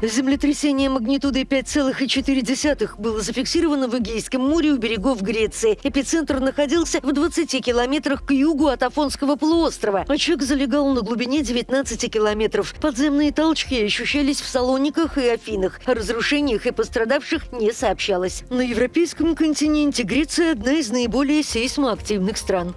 Землетрясение магнитудой 5,4 было зафиксировано в Эгейском море у берегов Греции. Эпицентр находился в 20 километрах к югу от Афонского полуострова. Очаг залегал на глубине 19 километров. Подземные толчки ощущались в Салониках и Афинах. О разрушениях и пострадавших не сообщалось. На европейском континенте Греция – одна из наиболее сейсмоактивных стран.